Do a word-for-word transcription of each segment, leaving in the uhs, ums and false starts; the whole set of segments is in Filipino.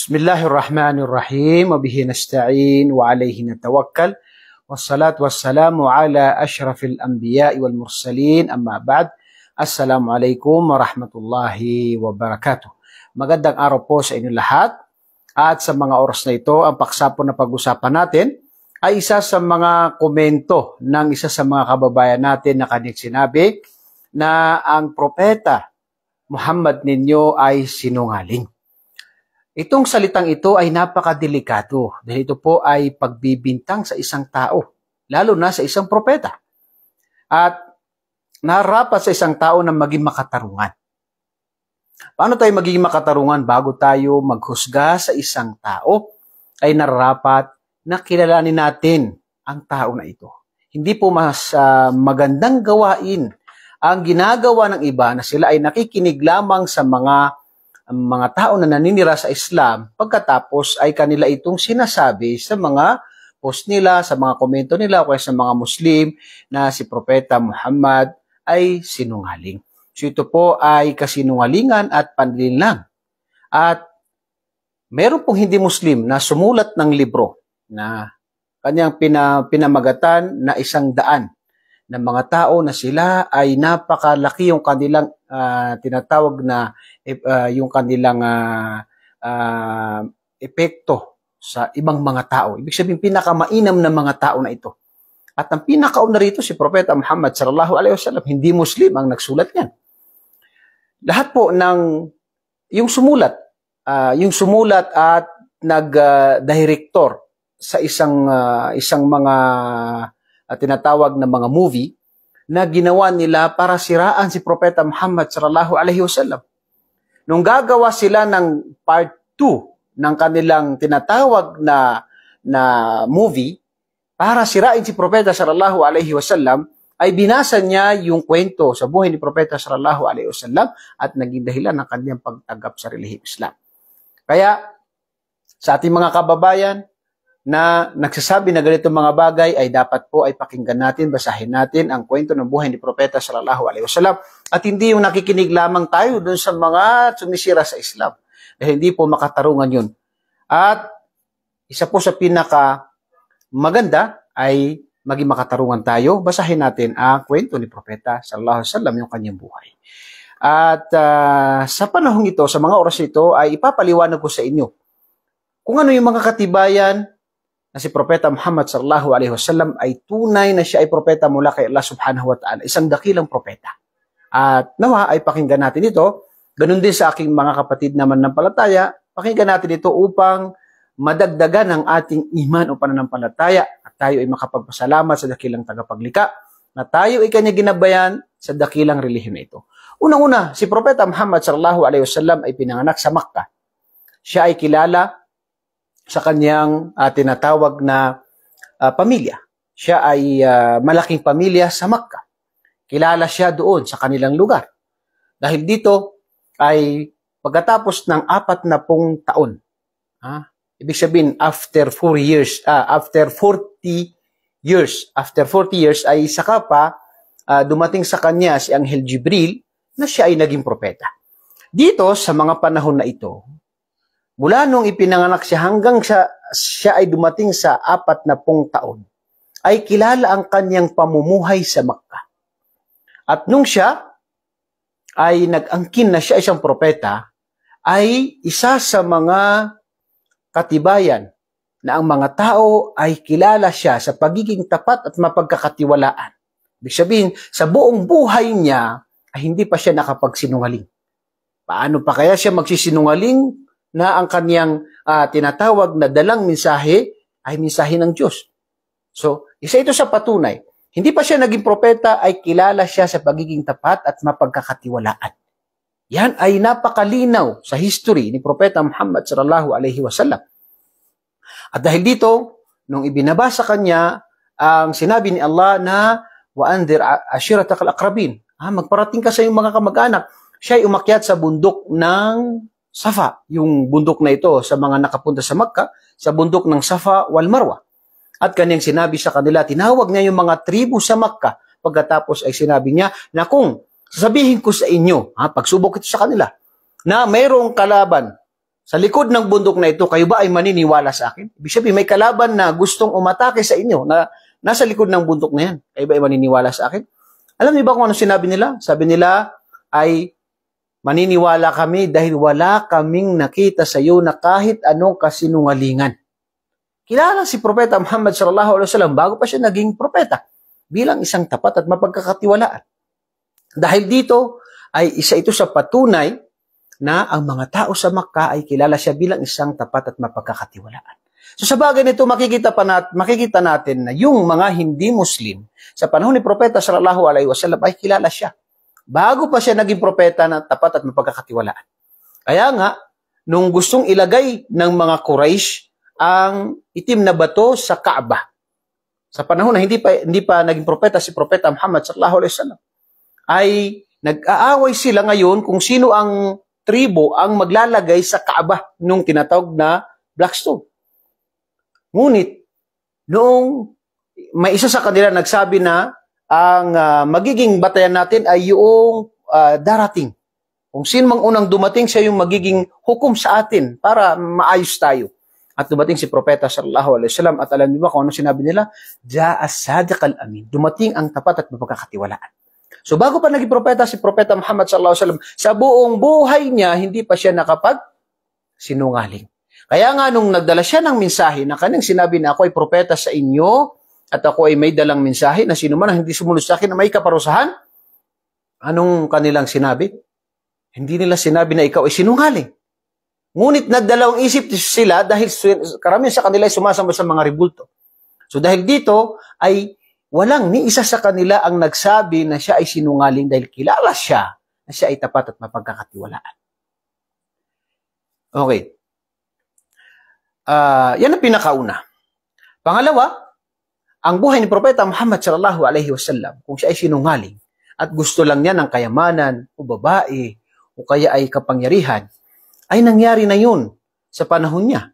Bismillahirrahmanirrahim. Wabihi nasta'in wa alayhi natawakkal. Wassalatu wassalamu ala ashrafil anbiya'i wal mursalin. Amma ba'd. Assalamualaikum warahmatullahi wabarakatuh. Magandang araw po sa inyo lahat. At sa mga oras na ito, ang paksa po na pag-usapan natin ay isa sa mga komento ng isa sa mga kababayan natin na kanyang sinabi na ang propeta Muhammad ninyo ay sinungaling. Itong salitang ito ay napakadelikado dahil ito po ay pagbibintang sa isang tao, lalo na sa isang propeta. At narapat sa isang tao na maging makatarungan. Paano tayo maging makatarungan? Bago tayo maghusga sa isang tao, ay narapat na kilalanin natin ang tao na ito. Hindi po mas uh, magandang gawain ang ginagawa ng iba na sila ay nakikinig lamang sa mga ang mga tao na naninira sa Islam, pagkatapos ay kanila itong sinasabi sa mga post nila, sa mga komento nila, o sa mga Muslim na si Propeta Muhammad ay sinungaling. So ito po ay kasinungalingan at panlilinlang. At meron pong hindi Muslim na sumulat ng libro na kanyang pina, pinamagatan na isang daan ng mga tao na sila ay napakalaki yung kanilang uh, tinatawag na uh, yung kanilang uh, uh, epekto sa ibang mga tao. Ibig sabihin, pinakamainam ng mga tao na ito. At ang pinakauna rito, si Propeta Muhammad sallallahu alaihi wasallam, hindi Muslim ang nagsulat niyan. Lahat po ng yung sumulat, uh, yung sumulat at nag-director uh, sa isang uh, isang mga at tinatawag na mga movie na ginawa nila para siraan si Propeta Muhammad sallallahu alaihi wasallam. Nung gagawa sila ng part two ng kanilang tinatawag na na movie para sirain si Propeta sallallahu alaihi wasallam, ay binasa niya yung kwento sa buhay ni Propeta sallallahu alaihi wasallam at naging dahilan ng kanyang pagtanggap sa relihiyong Islam. Kaya sa ating mga kababayan na nagsasabi na ganitong mga bagay, ay dapat po ay pakinggan natin, basahin natin ang kwento ng buhay ni Propeta sallallahu alaihi wasallam at hindi yung nakikinig lamang tayo doon sa mga sumisira sa Islam. Dahil hindi po makatarungan yun. At isa po sa pinaka maganda ay maging makatarungan tayo. Basahin natin ang kwento ni Propeta sallallahu alaihi wasallam, yung kanyang buhay. At uh, sa panahong ito, sa mga oras ito, ay ipapaliwanag ko sa inyo kung ano yung mga katibayan na si Propeta Muhammad sallallahu alaihi wasallam ay tunay na siya ay propeta mula kay Allah subhanahu wa ta'ala, isang dakilang propeta. At nawa ay pakinggan natin ito, ganun din sa aking mga kapatid naman ng palataya, pakinggan natin ito upang madagdagan ang ating iman o pananampalataya at tayo ay makapagpasalamat sa dakilang tagapaglika na tayo ay kanya ginabayan sa dakilang relihiyon na ito. Unang-una, si Propeta Muhammad sallallahu alaihi wasallam ay pinanganak sa Makkah. Siya ay kilala sa kanyang uh, tinatawag na uh, pamilya. Siya ay uh, malaking pamilya sa Makkah. Kilala siya doon sa kanilang lugar. Dahil dito ay pagkatapos ng apat na pung taon. Ha? Ibig sabihin, after four years, uh, after forty years, after forty years ay saka pa uh, dumating sa kanya si Anghel Jibril na siya ay naging propeta. Dito sa mga panahon na ito, mula nung ipinanganak siya hanggang siya, siya ay dumating sa apat na pung taon, ay kilala ang kanyang pamumuhay sa Makkah. At nung siya ay nag-angkin na siya isang propeta, ay isa sa mga katibayan na ang mga tao ay kilala siya sa pagiging tapat at mapagkakatiwalaan. Ibig sabihin, sa buong buhay niya ay hindi pa siya nakapagsinungaling. Paano pa kaya siya magsisinungaling na ang kaniyang uh, tinatawag na dalang mensahe ay mensahe ng Diyos? So, isa ito sa patunay. Hindi pa siya naging propeta, ay kilala siya sa pagiging tapat at mapagkakatiwalaan. Yan ay napakalinaw sa history ni Propeta Muhammad sallallahu alaihi wasallam. At dahil dito, nung ibinabasa kanya ang sinabi ni Allah na وَأَنْذِرْ عَشِيرَتَكَ الْأَقْرَبِينَ, ah, magparating ka sa iyong mga kamag-anak. Siya ay umakyat sa bundok ng Safa, yung bundok na ito sa mga nakapunta sa Makkah, sa bundok ng Safa wal Marwa. At kanyang sinabi sa kanila, tinawag niya yung mga tribu sa Makkah. Pagkatapos ay sinabi niya na kung sasabihin ko sa inyo, ha, pagsubok ito sa kanila, na mayroong kalaban Sa likod ng bundok na ito, kayo ba ay maniniwala sa akin? Ibig sabihin, may kalaban na gustong umatake sa inyo na nasa likod ng bundok na yan. Kayo ba ay maniniwala sa akin? Alam niyo ba kung ano sinabi nila? Sabi nila ay maniniwala kami dahil wala kaming nakita sa iyo na kahit anong kasinungalingan. Kilala si Propeta Muhammad sallallahu alaihi wasallam bago pa siya naging propeta bilang isang tapat at mapagkakatiwalaan. Dahil dito ay isa ito sa patunay na ang mga tao sa Makkah ay kilala siya bilang isang tapat at mapagkakatiwalaan. So sa bagay nito, makikita, pa nat makikita natin na yung mga hindi Muslim sa panahon ni Propeta sallallahu alaihi wasallam ay kilala siya bago pa siya naging propeta na tapat at mapagkakatiwalaan. Kaya nga, nung gustong ilagay ng mga Quraysh ang itim na bato sa Kaaba, sa panahon na hindi pa, hindi pa naging propeta si Propeta Muhammad sallallahu alaihi wasallam, ay nag-aaway sila ngayon kung sino ang tribo ang maglalagay sa Kaaba nung tinatawag na black stone. Ngunit, noong may isa sa kanila nagsabi na ang uh, magiging batayan natin ay yung uh, darating. Kung sino mang unang dumating, siya yung magiging hukom sa atin para maayos tayo. At dumating si Propeta sallallahu alaihi wasallam at alam niyo ba kung ano sinabi nila? Jaa as-sadiq al-amin. Dumating ang tapat at mapagkakatiwalaan. So bago pa naging propeta si Propeta Muhammad sallallahu alaihi wasallam, sa buong buhay niya hindi pa siya nakapag-sinungaling. Kaya nga nung nagdala siya ng mensahe na kanyang sinabi na ako ay propeta sa inyo at ako ay may dalang mensahe na sino man ang hindi sumunod sa akin na may kaparusahan, anong kanilang sinabi? Hindi nila sinabi na ikaw ay sinungaling. Ngunit nagdalawang isip sila dahil karamihan sa kanila ay sumasamba sa mga ribulto. So dahil dito ay walang ni isa sa kanila ang nagsabi na siya ay sinungaling dahil kilala siya na siya ay tapat at mapagkakatiwalaan. Okay. Uh, yan ang pinakauna. Pangalawa, ang buhay ni Propeta Muhammad sallallahu alaihi wasallam, kung siya ay sinungaling at gusto lang niya ng kayamanan o babae o kaya ay kapangyarihan, ay nangyari na yun sa panahon niya.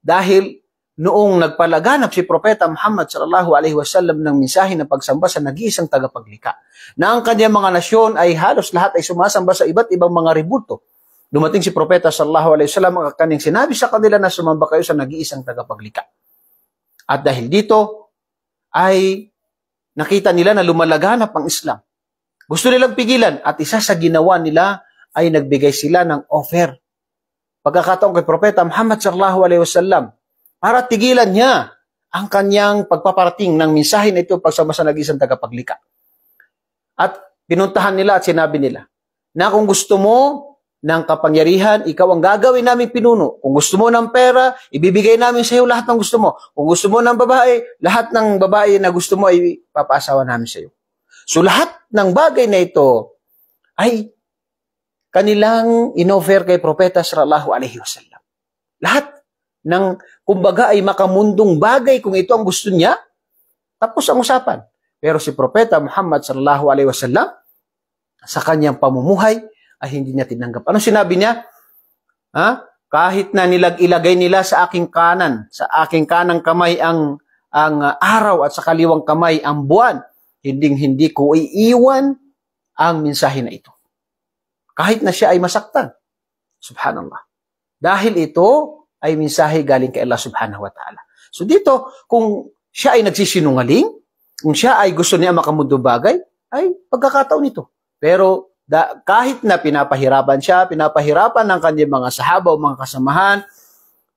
Dahil noong nagpalaganap si Propeta Muhammad sallallahu alaihi wasallam ng mensahe ng pagsamba sa nag-iisang tagapaglika, na ang kanyang mga nasyon ay halos lahat ay sumasamba sa iba't ibang mga ribulto, dumating si Propeta sallallahu alaihi wasallam at kanyang sinabi sa kanila na sumamba kayo sa nag-iisang tagapaglika. At dahil dito ay nakita nila na lumalaganap ang Islam. Gusto nilang pigilan at isa sa ginawa nila ay nagbigay sila ng offer. Pagkakataon kay Propeta Muhammad sallallahu alaihi wasallam para tigilan niya ang kanyang pagpaparating ng mensahe na ito pagsama sa nag-iisang tagapaglika. At pinuntahan nila at sinabi nila na kung gusto mo ng kapangyarihan, ikaw ang gagawin naming pinuno. Kung gusto mo ng pera, ibibigay namin sa iyo lahat ng gusto mo. Kung gusto mo ng babae, lahat ng babae na gusto mo ay papaasawa namin sa iyo. So lahat ng bagay na ito ay kanilang inoffer kay Propeta sallallahu alaihi wasallam. Lahat ng kumbaga ay makamundong bagay kung ito ang gusto niya, tapos ang usapan. Pero si Propeta Muhammad sallallahu alaihi wasallam sa kanyang pamumuhay ay hindi niya tinanggap. Ano sinabi niya? Ha? Kahit na nilag-ilagay nila sa aking kanan, sa aking kanang kamay ang, ang araw at sa kaliwang kamay ang buwan, hinding-hindi ko iiwan ang mensahe na ito. Kahit na siya ay masaktan. Subhanallah. Dahil ito ay mensahe galing kay Allah subhanahu wa ta'ala. So dito, kung siya ay nagsisinungaling, kung siya ay gusto niya makamundong bagay, ay pagkakataon nito. Pero Da, kahit na pinapahirapan siya, pinapahirapan ng kanyang mga sahaba o mga kasamahan,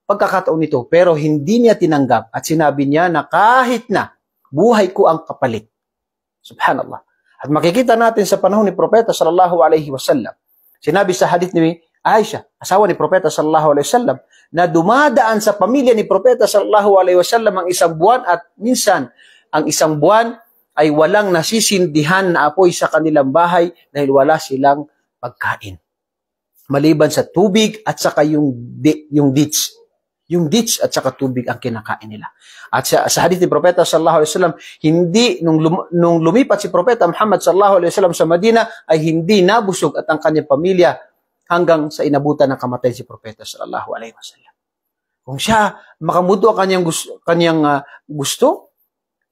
pagkakataon nito, pero hindi niya tinanggap at sinabi niya na kahit na buhay ko ang kapalit. Subhanallah. At makikita natin sa panahon ni Propeta sallallahu alaihi wasallam, sinabi sa hadith ni Aisha, asawa ni Propeta sallallahu alaihi wasallam, na dumadaan sa pamilya ni Propeta sallallahu alaihi wasallam ang isang buwan at minsan ang isang buwan ay walang nasisindihan na apoy sa kanilang bahay dahil wala silang pagkain. Maliban sa tubig at saka yung, di, yung ditch. Yung ditch at saka tubig ang kinakain nila. At sa, sa hadith ni Propeta sallallahu alaihi wasallam, hindi, nung, lum, nung lumipat si Propeta Muhammad sallallahu alaihi wasallam sa Madina, ay hindi nabusog at ang kanyang pamilya hanggang sa inabutan ng kamatay si Propeta sallallahu alaihi wasallam. Kung siya makamudo ang kanyang gusto, kanyang, uh, gusto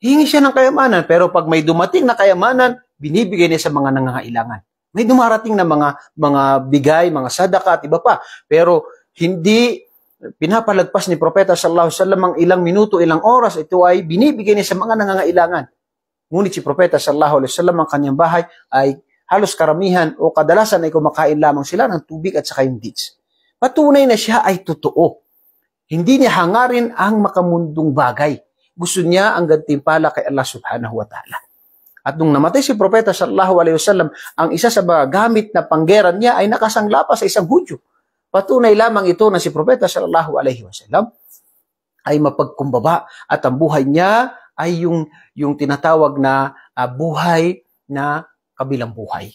hingi siya ng kayamanan, pero pag may dumating na kayamanan, binibigay niya sa mga nangangailangan. May dumarating na mga mga bigay, mga sadaka at iba pa. Pero hindi pinapalagpas ni Propeta sallallahu alaihi wasallam ang ilang minuto, ilang oras. Ito ay binibigay niya sa mga nangangailangan. Ngunit si Propeta sallallahu alaihi wasallam, ang kanyang bahay ay halos karamihan o kadalasan ay kumakain lamang sila ng tubig at saka yung dates. Patunay na siya ay totoo. Hindi niya hangarin ang makamundong bagay. Gusto niya ang gantimpala kay Allah subhanahu wa ta'ala. At nung namatay si Propeta sallallahu alaihi wasallam, ang isa sa mga gamit na panggeran niya ay nakasanglapa sa isang hudyo. Patunay lamang ito na si Propeta sallallahu alaihi wasallam ay mapagkumbaba at ang buhay niya ay yung, yung tinatawag na uh, buhay na kabilang buhay.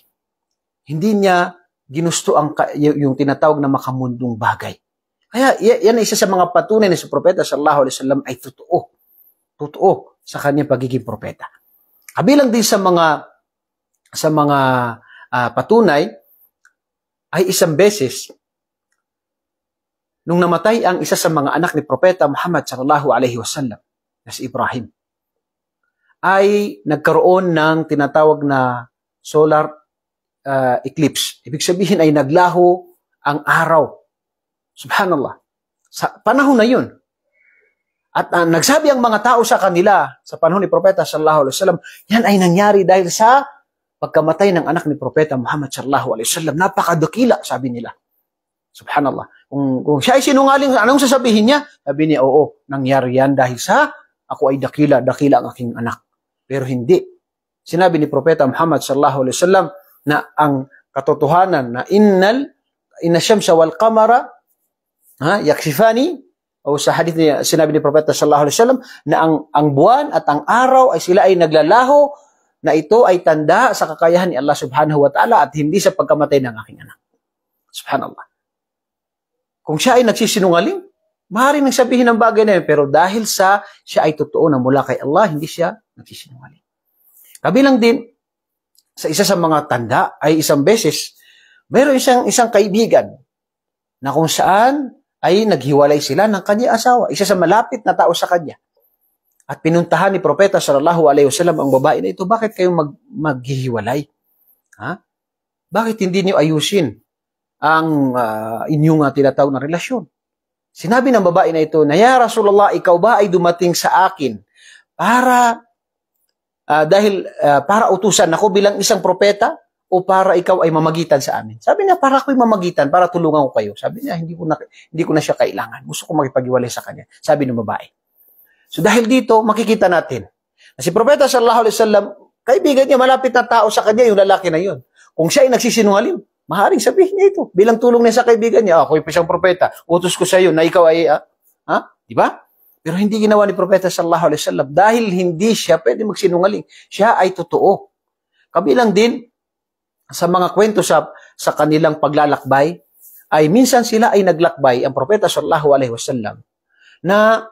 Hindi niya ginusto ang, yung tinatawag na makamundong bagay. Kaya yan ay isa sa mga patunay na si Propeta sallallahu alaihi wasallam ay totoo. Totoo sa kanyang pagiging propeta. Kabilang din sa mga sa mga uh, patunay ay isang beses nung namatay ang isa sa mga anak ni Propeta Muhammad sallallahu alaihi wasallam na si Ibrahim ay nagkaroon ng tinatawag na solar uh, eclipse. Ibig sabihin ay naglaho ang araw. Subhanallah. Sa panahon na yun. At uh, nagsabi ang mga tao sa kanila sa panahon ni Propeta sallallahu alaihi wasallam, yan ay nangyari dahil sa pagkamatay ng anak ni Propeta Muhammad sallallahu alaihi wasallam. Napakadakila, sabi nila. Subhanallah. Kung, kung siya ay sinungaling, anong sasabihin niya? Sabi niya, oo, nangyari yan dahil sa ako ay dakila, dakila ang aking anak. Pero hindi. Sinabi ni Propeta Muhammad sallallahu alaihi wasallam na ang katotohanan na innal inasyamsa wal qamara ha, yaksifani, o sa hadith niya, sinabi ni Propeta sallallahu alaihi wasallam na ang, ang buwan at ang araw ay sila ay naglalaho, na ito ay tanda sa kakayahan ni Allah subhanahu wa ta'ala at hindi sa pagkamatay ng aking anak. Subhanallah. Kung siya ay nagsisinungaling, maaaring nagsabihin ng bagay na yun, pero dahil sa siya ay totoo na mula kay Allah, hindi siya nagsisinungaling. Kabilang din, sa isa sa mga tanda ay isang beses, mayroon isang, isang kaibigan na kung saan ay naghiwalay sila ng kanyang asawa, isa sa malapit na tao sa kanya. At pinuntahan ni Propeta sallallahu alaihi wasallam ang babae na ito, bakit kayong mag, maghihiwalay? Ha? Bakit hindi niyo ayusin ang uh, inyong uh, tinatawag na relasyon? Sinabi ng babae na ito, na ya Rasulullah, ikaw ba ay dumating sa akin para uh, dahil uh, para utusan ako bilang isang propeta? O para ikaw ay mamagitan sa amin? Sabi niya, para ako'y mamagitan, para tulungan ko kayo. Sabi niya, hindi ko na, hindi ko na siya kailangan. Gusto ko makipag-iwalay sa kanya. Sabi ng babae. So dahil dito, makikita natin na si Propeta sallallahu alaihi wasallam, kaibigan niya, malapit na tao sa kanya, yung lalaki na yun. Kung siya ay nagsisinungaling, maaaring sabihin niya ito. Bilang tulong niya sa kaibigan niya, ako'y isang propeta, utos ko sa iyo na ikaw ay, ah, ah, di ba? Pero hindi ginawa ni Propeta sallallahu alaihi wasallam dahil hindi siya pwede magsinungaling. Siya ay totoo. Kabilang din, sa mga kwento sa, sa kanilang paglalakbay, ay minsan sila ay naglakbay, ang Propeta sallallahu alaihi wasallam, na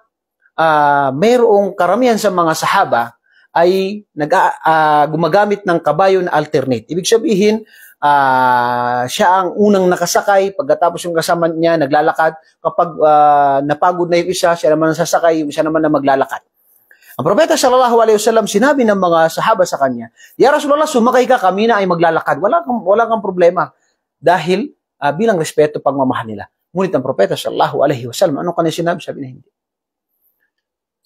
uh, mayroong karamihan sa mga sahaba ay nag, uh, gumagamit ng kabayo na alternate. Ibig sabihin, uh, siya ang unang nakasakay, pagkatapos yung kasama niya naglalakad, kapag uh, napagod na yung isa, siya naman ang sasakay, yung isa naman na maglalakad. Ang Propeta sallallahu alaihi wasallam, sinabi ng mga sahaba sa kanya, ya Rasulullah, sumakay ka, kami na ay maglalakad. Wala kang, wala kang problema. Dahil uh, bilang respeto, pagmamahal nila. Ngunit ang Propeta sallallahu alaihi wasallam, anong kanya sinabi? Sabi na hindi.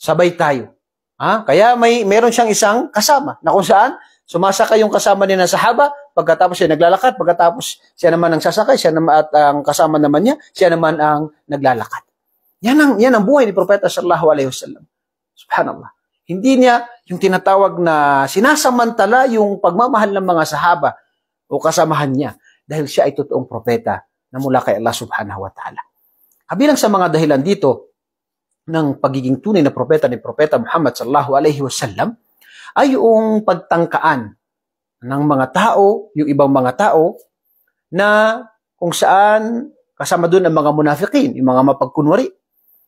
Sabay tayo. Ha? Kaya may meron siyang isang kasama na kung saan sumasakay yung kasama niya na sahaba, pagkatapos siya naglalakad, pagkatapos siya naman ang sasakay, siya naman at ang kasama naman niya, siya naman ang naglalakad. Yan ang, yan ang buhay ni Propeta sallallahu alaihi wasallam. Subhanallah. Hindi niya yung tinatawag na sinasamantala yung pagmamahal ng mga sahaba o kasamahan niya dahil siya ay totoong propeta na mula kay Allah subhanahu wa ta'ala. Kabilang sa mga dahilan dito ng pagiging tunay na propeta ni Propeta Muhammad sallallahu alaihi wasallam ay yung pagtangkaan ng mga tao, yung ibang mga tao na kung saan kasama doon ang mga munafikin, yung mga mapagkunwari,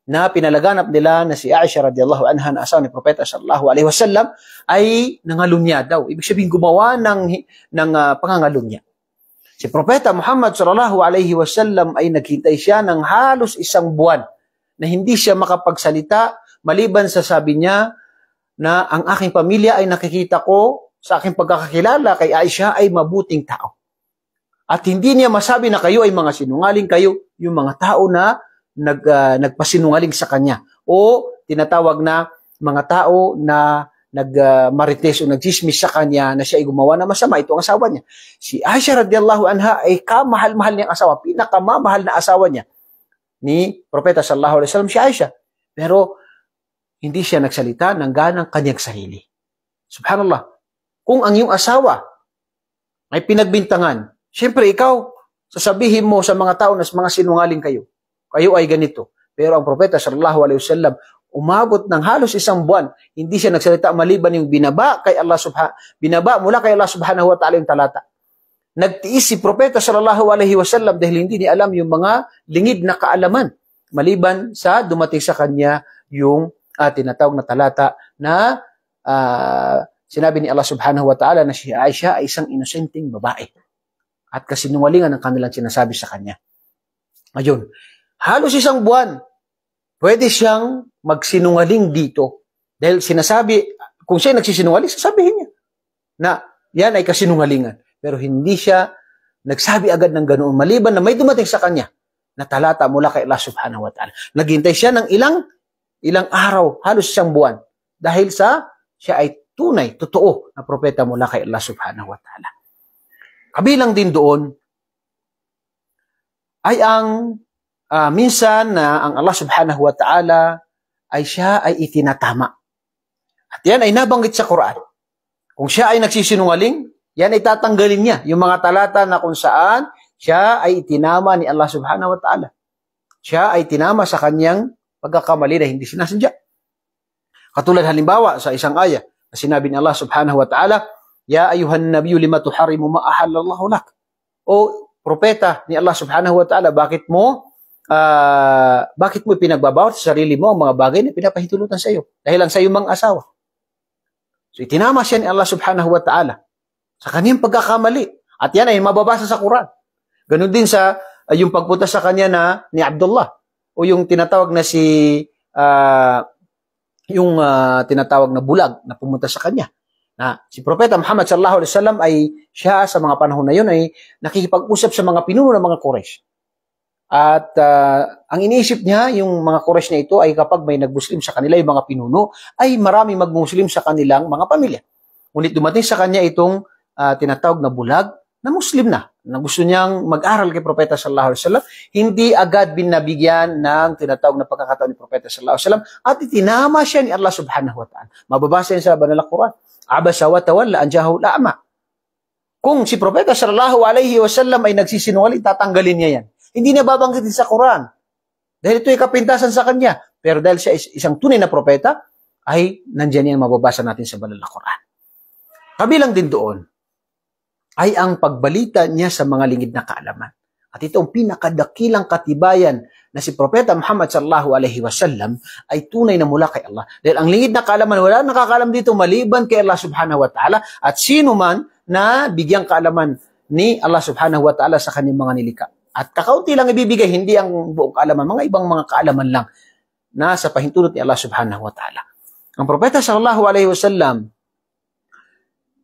na pinalaganap nila na si Aisha radiyallahu anha na asawa ni Propeta sallallahu alaihi wasallam ay nangalunya daw. Ibig sabihin gumawa ng, ng uh, pangangalunya. Si Propeta Muhammad sallallahu alaihi wasallam ay naghintay siya ng halos isang buwan na hindi siya makapagsalita maliban sa sabi niya na ang aking pamilya ay nakikita ko sa aking pagkakakilala kay Aisha ay mabuting tao. At hindi niya masabi na kayo ay mga sinungaling, kayo yung mga tao na nag, uh, nagpasinungaling sa kanya. O tinatawag na mga tao na nagmarites uh, o nagsismis sa kanya na siya ay gumawa na masama. Ito ang asawa niya. Si Aisha radiyallahu anha ay kamahal-mahal niyang asawa, pinakamamahal na asawa niya ni Propeta sallallahu alaihi wasallam, si Aisha. Pero hindi siya nagsalita ng ganang kanyang sarili. Subhanallah. Kung ang iyong asawa ay pinagbintangan, siyempre ikaw, sasabihin mo sa mga tao na mga sinungaling kayo. Kayo ay ganito. Pero ang Propeta sallallahu alaihi wasallam, umabot ng halos isang buwan, hindi siya nagsalita maliban yung binaba kay Allah subhanahu binaba mula kay Allah subhanahu wa ta'ala yung talata. Nagtiis si Propeta sallallahu alaihi wasallam dahil hindi niya alam yung mga lingid na kaalaman maliban sa dumating sa kanya yung uh, tinatawag na talata na uh, sinabi ni Allah subhanahu wa ta'ala na si Aisha ay isang inosenteng babae. At kasinungalingan ang kanilang sinasabi sa kanya. Ayun, halos isang buwan, pwede siyang magsinungaling dito. Dahil sinasabi, kung siya nagsisinungaling, sasabihin niya na yan ay kasinungalingan. Pero hindi siya nagsabi agad ng ganoon, maliban na may dumating sa kanya na talata mula kay Allah subhanahu wa ta'ala. Naghintay siya ng ilang, ilang araw, halos isang buwan. Dahil sa siya ay tunay, totoo na propeta mula kay Allah subhanahu wa ta'ala. Kabilang din doon ay ang uh, minsan na ang Allah subhanahu wa ta'ala ay siya ay itinatama. At yan ay nabanggit sa Quran. Kung siya ay nagsisinungaling, yan ay tatanggalin niya yung mga talata na kung saan siya ay itinama ni Allah subhanahu wa ta'ala. Siya ay tinama sa kanyang pagkakamali na hindi sinasadya. Katulad halimbawa sa isang ayah na sinabi ni Allah subhanahu wa ta'ala, Ya ayuhan nabiyyu lima tuharimu ma ahallallahu lak. O propeta ni Allah subhanahu wa ta'ala, bakit mo uh, bakit mo pinagbabawat sa sarili mo ang mga bagay na pinapahintulutan sa iyo dahil lang sa iyong mga asawa? So itinama siya ni Allah subhanahu wa ta'ala sa kaniyang pagkakamali. At yan ay mababasa sa Quran. Ganun din sa uh, yung pagpunta sa kanya na ni Abdullah o yung tinatawag na si uh, yung uh, tinatawag na bulag na pumunta sa kanya. Na si Propeta Muhammad sallallahu alaihi wasallam ay siya sa mga panahon na yun ay nakikipag-usap sa mga pinuno ng mga Quraysh. At uh, ang iniisip niya, yung mga Quraysh na ito ay kapag may nagmuslim sa kanila, yung mga pinuno, ay marami magmuslim sa kanilang mga pamilya. Ngunit dumating sa kanya itong uh, tinatawag na bulag na Muslim na, na gusto niyang mag-aral kay Propeta sallallahu alaihi wasallam, hindi agad binabigyan ng tinatawag na pagkakataon ni Propeta sallallahu alaihi wasallam at itinama siya ni Allah subhanahu wa ta'ala. Mababasa yan sa Banal na Quran. Abasa wa tawalla an jahahu al-a'ma. Kung si Propeta sallallahu alaihi wasallam ay nagsisinungaling, tatanggalin niya yan. Hindi niya babanggitin sa Quran. Dahil ito ay kapintasan sa kanya. Pero dahil siya isang tunay na propeta, ay nandiyan yan mababasa natin sa Banal na Quran. Kabilang din doon ay ang pagbalita niya sa mga lingid na kaalaman. At ito ang pinakadakilang katibayan na si Propeta Muhammad sallallahu alaihi wasallam ay tunay na mula kay Allah. Dahil ang lingid na kaalaman, wala nakakaalam dito maliban kay Allah subhanahu wa ta'ala. At sino man na bigyang kaalaman ni Allah subhanahu wa ta'ala sa kanyang mga nilikha. At kakaunti lang ibibigay, hindi ang buong kaalaman, mga ibang mga kaalaman lang na sa pahintulot ni Allah subhanahu wa ta'ala. Ang Propeta sallallahu alaihi wasallam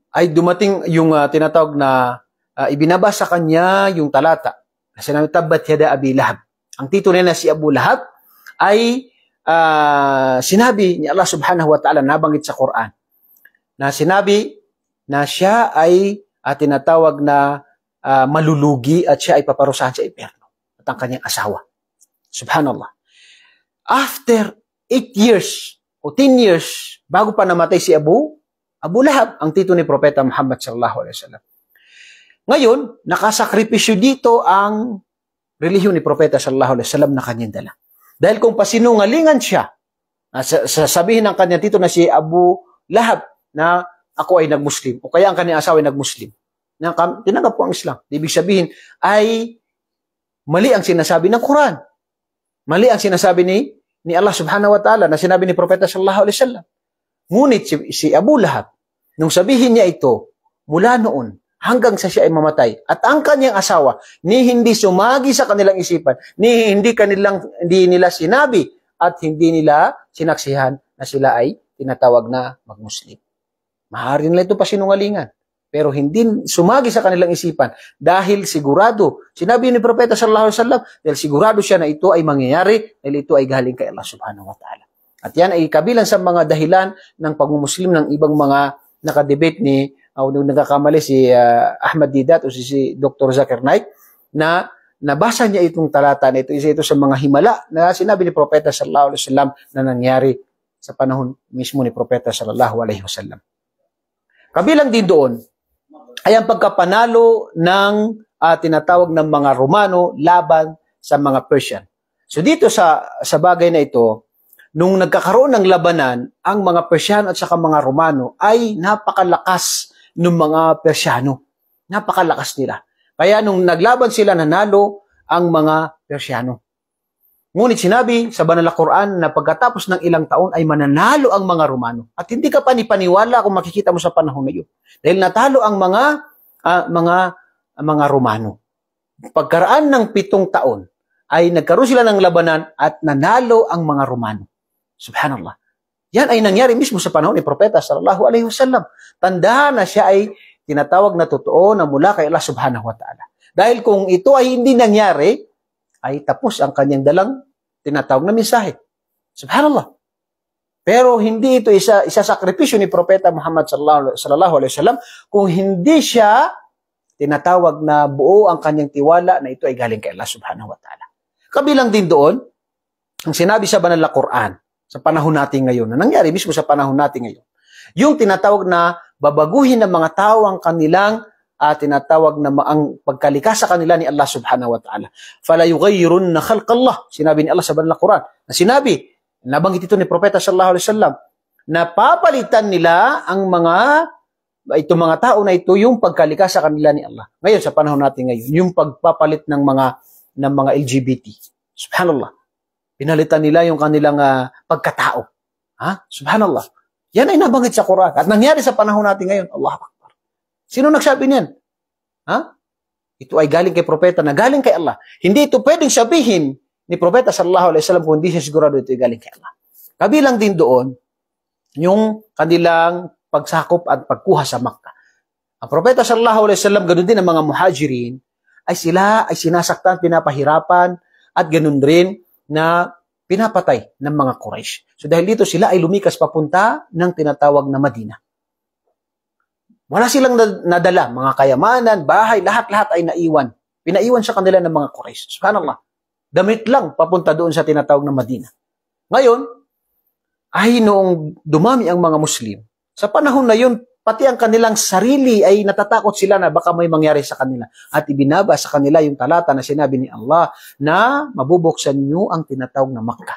ay dumating yung uh, tinatawag na uh, ibinabasa kanya yung talata. Kasi na tabbat yada Abi Lahab. Ang titulo na si Abu Lahab ay uh, sinabi ni Allah subhanahu wa ta'ala, nabanggit sa Quran, na sinabi na siya ay uh, tinatawag na uh, malulugi at siya ay paparusahan sa impyerno at ang kanyang asawa. Subhanallah. After eight years o ten years bago pa namatay si Abu, Abu Lahab, ang titulo ni Propeta Muhammad sallallahu alaihi wasallam. Ngayon, nakasakripisyo dito ang relihiyon ni Propeta sallallahu alaihi wasallam na kanyang dala. Dahil kung pasinungalingan siya, sasabihin ng kanyang tito na si Abu Lahab na ako ay nagmuslim o kaya ang kanyang asawa ay nagmuslim, na tinanggap po ang Islam. Ibig sabihin ay mali ang sinasabi ng Quran. Mali ang sinasabi ni ni Allah subhanahu wa ta'ala na sinabi ni Propeta sallallahu alaihi wasallam. Ngunit si, si Abu Lahab, nung sabihin niya ito, mula noon hanggang sa siya ay mamatay at ang kanyang asawa ni hindi sumagi sa kanilang isipan, ni hindi kanilang hindi nila sinabi at hindi nila sinaksihan na sila ay tinatawag na magmuslim. Maaari nila ito pasinungalingan. Pero hindi sumagi sa kanilang isipan dahil sigurado, sinabi ni Propeta sallallahu alaihi wasallam, dahil sigurado siya na ito ay mangyayari dahil ito ay galing kay Allah subhanahu wa ta'ala. At yan ay kabilang sa mga dahilan ng pagmumuslim ng ibang mga nakadebate ni, o uh, nagkakamali si uh, Ahmad Didat o si, si Doctor Zakir Naik, na nabasa niya itong talata na ito, isa ito sa mga himala na sinabi ni Propeta sallallahu alaihi wasallam na nangyari sa panahon mismo ni Propeta sallallahu alaihi wasallam. Kabilang din doon ay ang pagkapanalo ng uh, tinatawag ng mga Romano laban sa mga Persian. So dito sa, sa bagay na ito, nung nagkakaroon ng labanan, ang mga Persian at saka mga Romano ay napakalakas ng mga Persiano. Napakalakas nila. Kaya nung naglaban sila, nanalo ang mga Persiano. Ngunit sinabi sa banal na Quran na pagkatapos ng ilang taon ay mananalo ang mga Romano. At hindi ka panipaniwala kung makikita mo sa panahon na yun. Dahil natalo ang mga uh, mga uh, mga Romano. Pagkaraan ng pitong taon ay nagkaroon sila ng labanan at nanalo ang mga Romano. Subhanallah. Yan ay nangyari mismo sa panahon ni Propeta sallallahu alaihi wasallam. Tandaan na siya ay tinatawag na totoo na mula kay Allah subhanahu wa ta'ala. Dahil kung ito ay hindi nangyari, ay tapos ang kanyang dalang tinatawag na mensahe. Subhanallah. Pero hindi ito isa, isa sakripisyo ni Propeta Muhammad sallallahu alaihi wasallam kung hindi siya tinatawag na buo ang kanyang tiwala na ito ay galing kay Allah subhanahu wa ta'ala. Kabilang din doon, ang sinabi sa banal na Quran sa panahon natin ngayon, na nangyari mismo sa panahon natin ngayon, yung tinatawag na babaguhin ng mga tao ang kanilang at tinatawag na ang pagkalikas sa kanila ni Allah subhanahu wa ta'ala. Fala yughayyirunna khalqallah, sinabi ni Allah sa banal na Quran. Na sinabi, nabanggit ito ni Propeta sallallahu alaihi wasallam, na papalitan nila ang mga itong mga tao na ito yung pagkalikas sa kanila ni Allah. Ngayon sa panahon natin ngayon, yung pagpapalit ng mga ng mga L G B T. Subhanallah. Pinalitan nila yung kanilang uh, pagkatao. Ha? Subhanallah. Yan ay nabanggit sa Quran at nangyari sa panahon natin ngayon. Allahu Akbar. Sino nagsabi niyan? Ha? Ito ay galing kay Propeta, na galing kay Allah. Hindi ito pwedeng sabihin ni Propeta sallallahu alaihi wasallam kung hindi siya sigurado ito ay galing kay Allah. Kabilang din doon yung kanilang pagsakop at pagkuha sa Makkah. Ang Propeta sallallahu alaihi wasallam, ganun din ang mga muhajirin, ay sila ay sinasaktan, pinapahirapan, at ganun rin na pinapatay ng mga Quraysh. So dahil dito sila ay lumikas papunta ng tinatawag na Madina. Wala silang nadala, mga kayamanan, bahay, lahat-lahat ay naiwan. Pinaiwan sa kanila ng mga Quraysh. Subhanallah. Damit lang papunta doon sa tinatawag na Madina. Ngayon, ay noong dumami ang mga Muslim, sa panahon na yun, pati ang kanilang sarili ay natatakot sila na baka may mangyari sa kanila. At ibinaba sa kanila yung talata na sinabi ni Allah na mabubuksan niyo ang tinatawag na Makkah.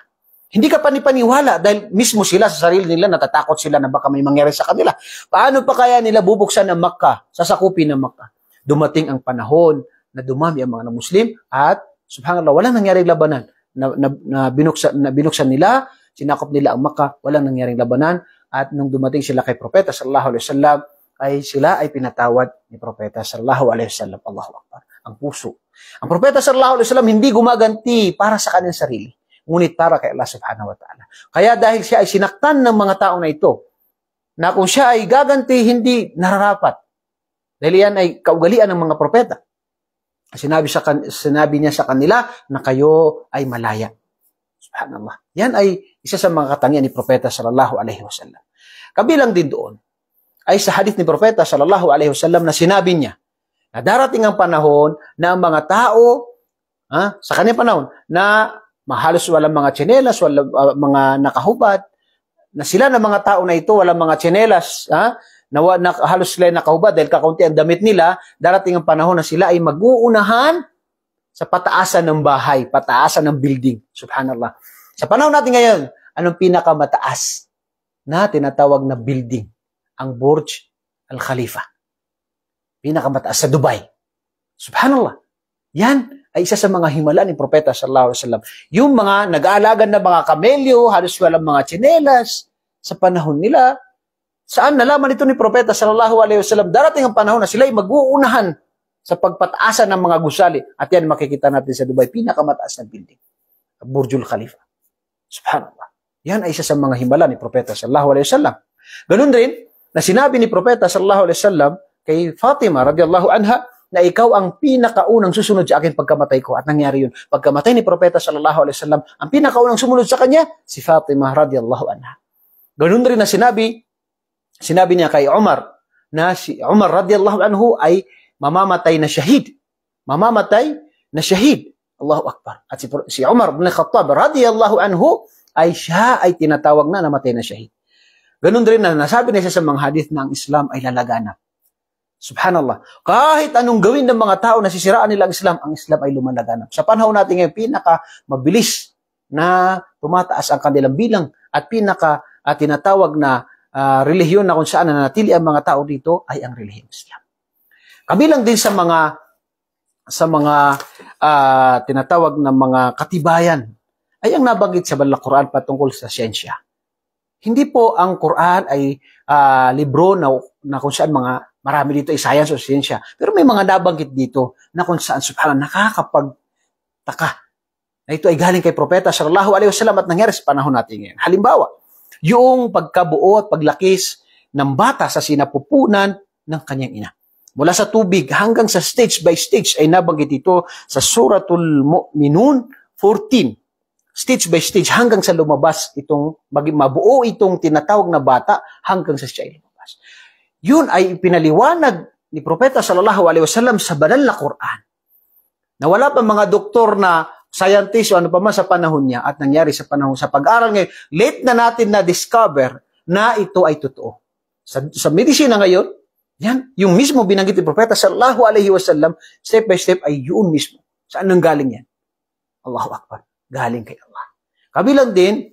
Hindi ka panipaniwala dahil mismo sila sa sarili nila natatakot sila na baka may mangyari sa kanila. Paano pa kaya nila bubuksan ang Makkah, sasakupin ang Makkah? Dumating ang panahon na dumami ang mga Muslim at subhanallah, walang nangyaring labanan na, na, na, binuksan, na binuksan nila, sinakop nila ang Makkah, walang nangyaring labanan. At nung dumating sila kay Propeta sallallahu alaihi wasallam, ay sila ay pinatawad ni Propeta sallallahu alaihi wasallam. Allahu Akbar. Ang puso. Ang Propeta sallallahu alaihi wasallam hindi gumaganti para sa kanyang sarili, ngunit para kay Allah subhanahu wa ta'ala. Kaya dahil siya ay sinaktan ng mga tao na ito, na kung siya ay gaganti, hindi nararapat. Dahil yan ay kaugalian ng mga propeta. Sinabi, sa, sinabi niya sa kanila na kayo ay malaya. Subhanallah. Yan ay isa sa mga katangian ni Propeta sallallahu alaihi wasallam. Kabilang din doon ay sa hadith ni Propeta sallallahu alaihi wasallam na sinabi niya na darating ang panahon na ang mga tao, ha, sa kanyang panahon, na mahalos walang mga tsinelas, walang uh, mga nakahubad, na sila na mga tao na ito, walang mga tsinelas, ha? Na, na halos sila nakahubad dahil kakaunti ang damit nila, darating ang panahon na sila ay mag-uunahan sa pataasan ng bahay, pataasan ng building. Subhanallah. Sa panahon natin ngayon, anong pinakamataas na tinatawag na building? Ang Burj Al Khalifa. Pinakamataas sa Dubai. Subhanallah. Yan ay isa sa mga himala ni Propeta sallallahu alaihi wasallam. Yung mga nag-aalaga na mga kamelyo, halos walang mga tsinelas sa panahon nila. Saan nalaman ito ni Propeta sallallahu alaihi wasallam? Darating ang panahon na sila ay mag-uunahan sa pagpataasan ng mga gusali. At yan makikita natin sa Dubai, pinakamataas na building, Burj Al Khalifa. Subhanallah. Yan ay isa sa mga himala ni Propeta sallallahu alaihi wasallam. Ganun rin na sinabi ni Propeta sallallahu alaihi wasallam kay Fatima radiyallahu anha na ikaw ang pinakaunang susunod sa akin pagkamatay ko. At nangyari yun. Pagkamatay ni Propeta sallallahu alaihi wasallam, ang pinakaunang sumunod sa kanya, si Fatima radiyallahu anha. Ganun rin na sinabi, sinabi niya kay Umar, na si Umar radiyallahu anhu ay mamamatay na shahid. Mamamatay na shahid. Allahu Akbar. At si, si Umar ibn Khattab radiyallahu anhu ay siya ay tinatawag na namatay na shahid. Ganun rin na nasabi na siya sa mga hadith na ang Islam ay lalaganap. Subhanallah. Kahit anong gawin ng mga tao na sisiraan nila ang Islam, ang Islam ay lumalaganap. Sa panahon natin ngayon, pinaka mabilis na tumataas ang kanilang bilang at pinaka at tinatawag na uh, relihiyon na kung saan nanatili ang mga tao dito ay ang relihiyon Islam. Kabilang din sa mga sa mga uh, tinatawag na mga katibayan ay ang nabanggit sa Banal na Quran patungkol sa siyensya. Hindi po ang Quran ay uh, libro na, na kung saan mga marami dito ay science o siyensya. Pero may mga nabanggit dito na kung saan, subhanallah, nakakapagtaka na ito ay galing kay Propeta sallallahu alaihi wasallam at nangyari sa panahon natin ngayon. Halimbawa, yung pagkabuo at paglakis ng bata sa sinapupunan ng kanyang ina. Mula sa tubig hanggang sa stage by stage ay nabanggit ito sa Suratul Mu'minun fourteen. Stage by stage hanggang sa lumabas itong, mabuo itong tinatawag na bata hanggang sa siya ay lumabas. Yun ay pinaliwanag ni Propeta sallallahu alaihi wasallam sa banal na Quran. Na wala pa mga doktor na scientist o ano pa man sa panahon niya at nangyari sa panahon sa pag-aral ngayon, late na natin na-discover na ito ay totoo. Sa, sa medisina ngayon, yan, yung mismo binanggit ni Propeta sallallahu alaihi wasallam, step by step ay yun mismo. Saan nang galing yan? Allahu Akbar. Galing kay Allah. Kabilang din,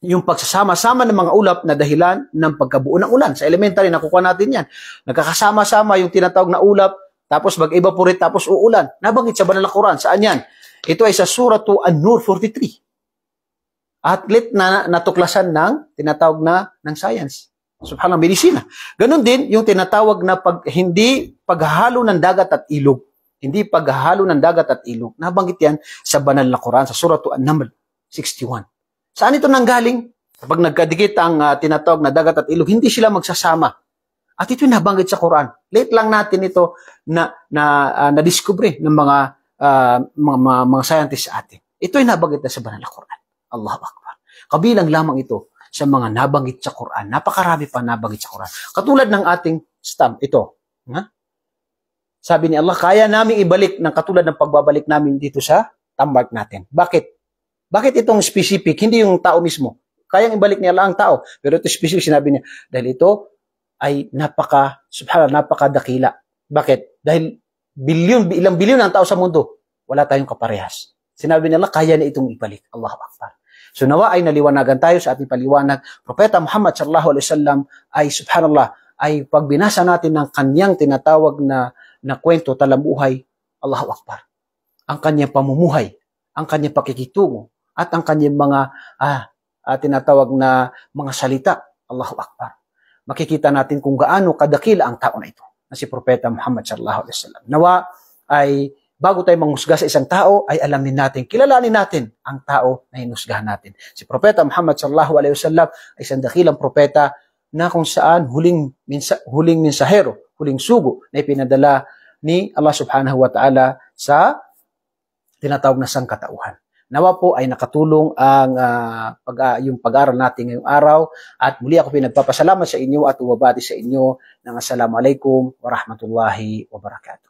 yung pagsasama-sama ng mga ulap na dahilan ng pagkabuo ng ulan. Sa elementary, nakukuha natin yan. Nagkakasama-sama yung tinatawag na ulap, tapos mag-evaporate, tapos uulan. Nabanggit sa Banal na Quran. Saan yan? Ito ay sa Suratu An-Nur forty-three. At lit na natuklasan ng tinatawag na ng science. Subhanallah, medisina. Ganon din yung tinatawag na pag, hindi paghahalo ng dagat at ilog. Hindi paghahalo ng dagat at ilog. Nabanggit yan sa Banal na Quran, sa Suratu An-Naml sixty-one. Saan ito nanggaling? Kapag nagkadikit ang uh, tinatawag na dagat at ilog, hindi sila magsasama. At ito'y nabanggit sa Quran. Late lang natin ito na, na, uh, na-discover ng mga, uh, mga, mga, mga scientists sa atin. Ito'y nabanggit na sa Banal na Quran. Allahu Akbar. Kabilang lamang ito sa mga nabanggit sa Quran. Napakarami pa nabanggit sa Quran. Katulad ng ating stamp. Ito. Ha? Sabi ni Allah, kaya namin ibalik ng katulad ng pagbabalik namin dito sa tambak natin. Bakit? Bakit itong specific, hindi yung tao mismo? Kayang ibalik niya lang ang tao. Pero ito specific, sinabi niya, dahil ito ay napaka, subhanallah, napakadakila. Bakit? Dahil bilyon, ilang bilyon ang tao sa mundo, wala tayong kaparehas. Sinabi niya lang, kaya na itong ibalik. Allahu Akbar. So nawa ay naliwanagan tayo sa ating paliwanag. Propeta Muhammad sallallahu alaihi wasallam ay, subhanallah, ay pagbinasa natin ng kanyang tinatawag na, na kwento, talamuhay, Allahu Akbar. Ang kanyang pamumuhay, ang kanyang pakikitungo, at ang kanyang mga ah, ah, tinatawag na mga salita, Allahu Akbar. Makikita natin kung gaano kadakila ang tao na ito, na si Propeta Muhammad sallallahu alaihi wasallam. Nawa ay bago tayo manghusga sa isang tao, ay alamin natin, kilalanin natin ang tao na hinusgahan natin. Si Propeta Muhammad sallallahu alaihi wasallam ay isang dakilang propeta na kung saan huling, minsa, huling mensahero, huling sugo na ipinadala ni Allah subhanahu wa ta'ala sa tinatawag na sangkatauhan. Nawa po ay nakatulong ang uh, pag, uh, yung pag-aaral natin ngayong araw at muli ako pinagpapasalamat sa inyo at umabati sa inyo ng assalamualaikum warahmatullahi wabarakatuh.